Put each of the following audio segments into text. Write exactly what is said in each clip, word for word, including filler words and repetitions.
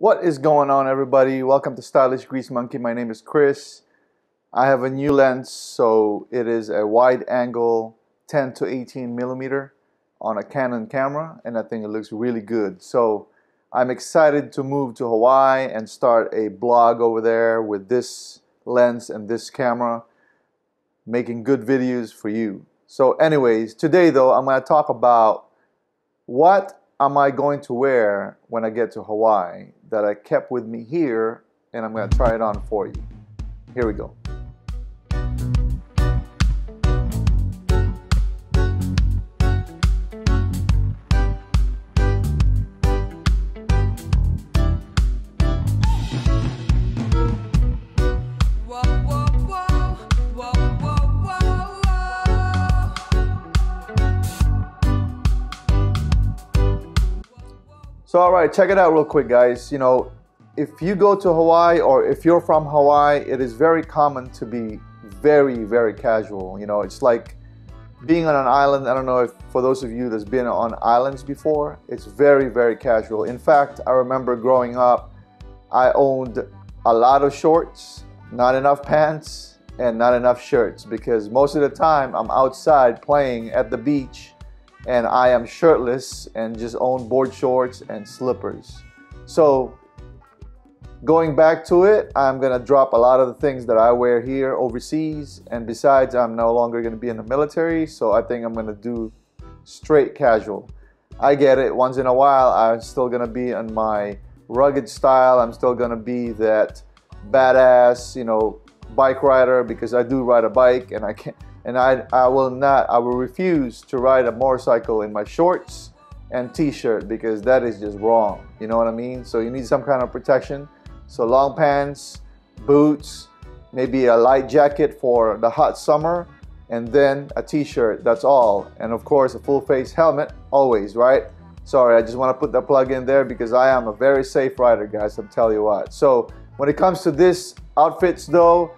What is going on, everybody? Welcome to Stylish Grease Monkey. My name is Chris. I have a new lens, so it is a wide angle ten to eighteen millimeter on a Canon camera, and I think it looks really good. So I'm excited to move to Hawaii and start a blog over there with this lens and this camera, making good videos for you. So anyways, today though, I'm going to talk about what am I going to wear when I get to Hawaii that I kept with me here, and I'm going to try it on for you. Here we go. So, all right, check it out real quick, guys. You know, if you go to Hawaii or if you're from Hawaii, it is very common to be very, very casual. You know, it's like being on an island. I don't know if for those of you that's been on islands before, it's very, very casual. In fact, I remember growing up, I owned a lot of shorts, not enough pants, and not enough shirts, because most of the time I'm outside playing at the beach and I am shirtless and just own board shorts and slippers. So going back to it, I'm gonna drop a lot of the things that I wear here overseas, and besides, I'm no longer gonna be in the military, so I think I'm gonna do straight casual. I get it, once in a while I'm still gonna be in my rugged style, I'm still gonna be that badass, you know, bike rider, because I do ride a bike, and I can't And I, I will not, I will refuse to ride a motorcycle in my shorts and t-shirt, because that is just wrong. You know what I mean? So you need some kind of protection. So long pants, boots, maybe a light jacket for the hot summer, and then a t-shirt, that's all. And of course, a full face helmet, always, right? Sorry, I just want to put the plug in there because I am a very safe rider, guys, I'm telling you what. So when it comes to this outfits though,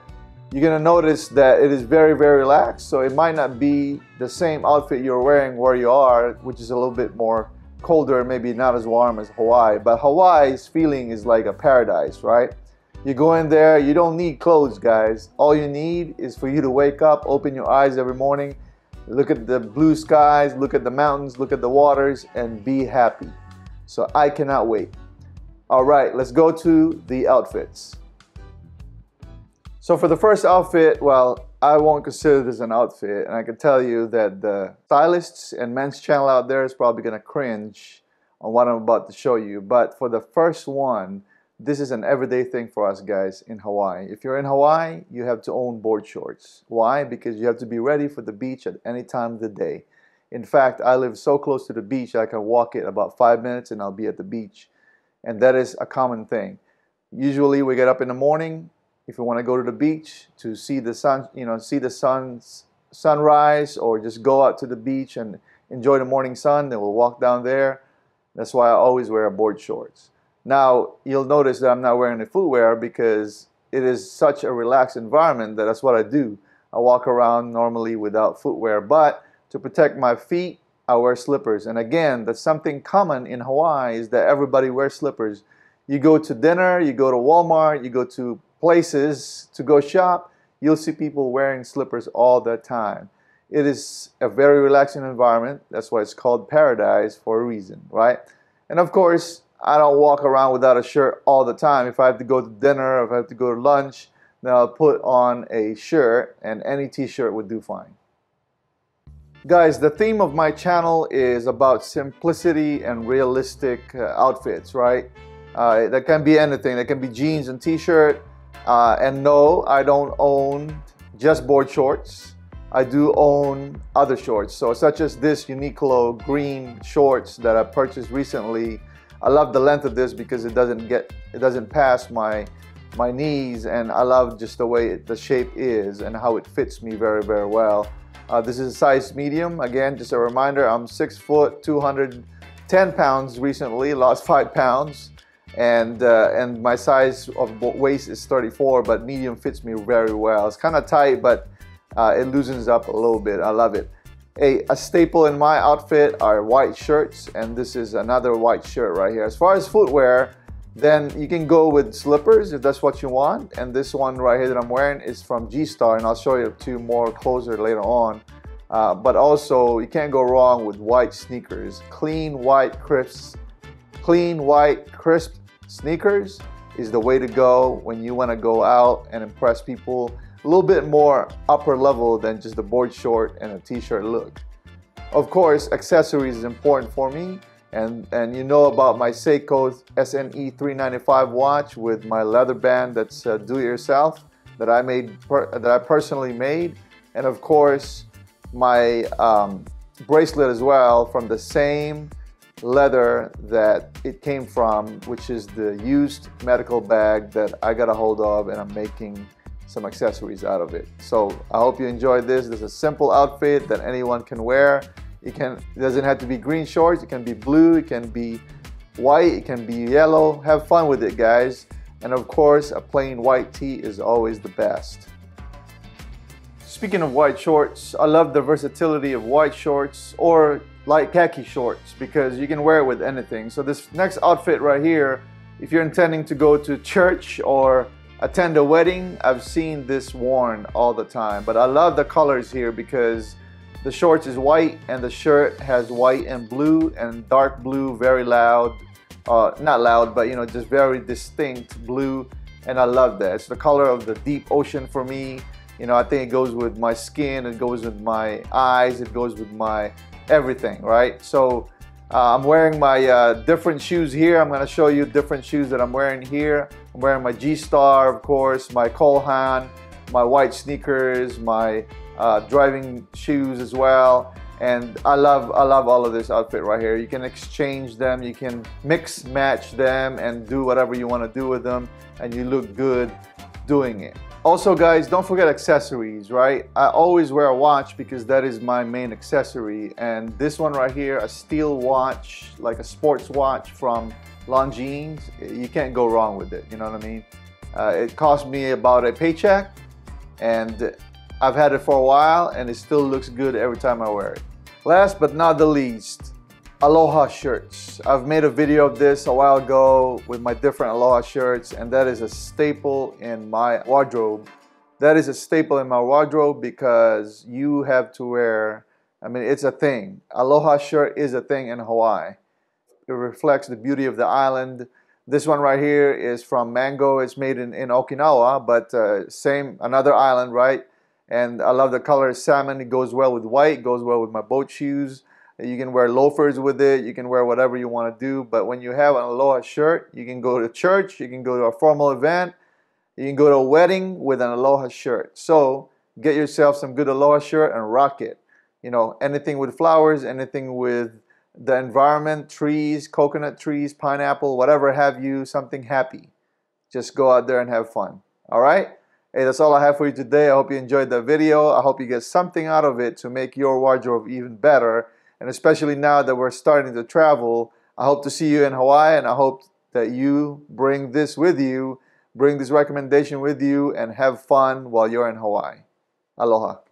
you're gonna notice that it is very, very lax, so it might not be the same outfit you're wearing where you are, which is a little bit more colder, maybe not as warm as Hawaii. But Hawaii's feeling is like a paradise, right? You go in there, you don't need clothes, guys. All you need is for you to wake up, open your eyes every morning, look at the blue skies, look at the mountains, look at the waters, and be happy. So I cannot wait. All right, let's go to the outfits. So for the first outfit, well, I won't consider this an outfit, and I can tell you that the stylists and men's channel out there is probably gonna cringe on what I'm about to show you. But for the first one, this is an everyday thing for us guys in Hawaii. If you're in Hawaii, you have to own board shorts. Why? Because you have to be ready for the beach at any time of the day. In fact, I live so close to the beach that I can walk it about five minutes and I'll be at the beach. And that is a common thing. Usually we get up in the morning. If you want to go to the beach to see the sun, you know, see the sun's sunrise, or just go out to the beach and enjoy the morning sun, then we'll walk down there. That's why I always wear board shorts. Now, you'll notice that I'm not wearing the footwear because it is such a relaxed environment that that's what I do. I walk around normally without footwear, but to protect my feet, I wear slippers. And again, that's something common in Hawaii, is that everybody wears slippers. You go to dinner, you go to Walmart, you go to places to go shop, you'll see people wearing slippers all the time. It is a very relaxing environment. That's why it's called paradise for a reason, right? And of course, I don't walk around without a shirt all the time. If I have to go to dinner, if I have to go to lunch, then I'll put on a shirt, and any t-shirt would do fine. Guys, the theme of my channel is about simplicity and realistic uh, outfits, right? Uh, that can be anything. That can be jeans and t-shirt. Uh, and no, I don't own just board shorts. I do own other shorts, so such as this Uniqlo green shorts that I purchased recently. I love the length of this because it doesn't get, it doesn't pass my my knees, and I love just the way it, the shape is and how it fits me very, very well. Uh, this is a size medium. Again, just a reminder, I'm six foot, two hundred ten pounds recently, lost five pounds. And uh, and my size of waist is thirty-four, but medium fits me very well. It's kind of tight, but uh, it loosens up a little bit. I love it. A, a staple in my outfit are white shirts, and this is another white shirt right here. As far as footwear, Then you can go with slippers if that's what you want. And this one right here that I'm wearing is from G-Star, and I'll show you two more closer later on. Uh, but also, you can't go wrong with white sneakers. Clean, white, crisp, clean, white, crisp sneakers is the way to go when you want to go out and impress people. A little bit more upper level than just a board short and a t-shirt look. Of course, accessories is important for me. And, and you know about my Seiko S N E three ninety-five watch with my leather band that's uh, do-it-yourself that I made per, that I personally made, and of course my um, bracelet as well from the same leather that it came from, which is the used medical bag that I got a hold of, and I'm making some accessories out of it. So I hope you enjoyed this. This is a simple outfit that anyone can wear. It can, it doesn't have to be green shorts, it can be blue, it can be white, it can be yellow. Have fun with it, guys. And of course, a plain white tee is always the best. Speaking of white shorts, I love the versatility of white shorts or light khaki shorts because you can wear it with anything. So this next outfit right here, if you're intending to go to church or attend a wedding, I've seen this worn all the time. But I love the colors here because the shorts is white and the shirt has white and blue and dark blue, very loud, uh, not loud, but you know, just very distinct blue. And I love that. It's the color of the deep ocean for me. You know, I think it goes with my skin, it goes with my eyes, it goes with my everything, right? So uh, I'm wearing my uh, different shoes here. I'm gonna show you different shoes that I'm wearing here. I'm wearing my G-Star, of course, my Cole Haan, my white sneakers, my Uh, driving shoes as well, and I love I love all of this outfit right here. You can exchange them, you can mix match them and do whatever you want to do with them, and you look good doing it. Also, guys, don't forget accessories, right? I always wear a watch because that is my main accessory, and this one right here, a steel watch, like a sports watch from Longines, you can't go wrong with it, you know what I mean? Uh, it cost me about a paycheck, and I've had it for a while, and it still looks good every time I wear it. Last but not the least, Aloha shirts. I've made a video of this a while ago with my different Aloha shirts, and that is a staple in my wardrobe. That is a staple in my wardrobe because you have to wear, I mean, it's a thing. Aloha shirt is a thing in Hawaii. It reflects the beauty of the island. This one right here is from Mango. It's made in, in Okinawa, but uh, same, another island, right? And I love the color salmon. It goes well with white, it goes well with my boat shoes. You can wear loafers with it, you can wear whatever you want to do. But when you have an Aloha shirt, you can go to church, you can go to a formal event, you can go to a wedding with an Aloha shirt. So get yourself some good Aloha shirt and rock it. You know, anything with flowers, anything with the environment, trees, coconut trees, pineapple, whatever have you, something happy. Just go out there and have fun, all right? Hey, that's all I have for you today. I hope you enjoyed the video. I hope you get something out of it to make your wardrobe even better. And especially now that we're starting to travel, I hope to see you in Hawaii, and I hope that you bring this with you, bring this recommendation with you, and have fun while you're in Hawaii. Aloha.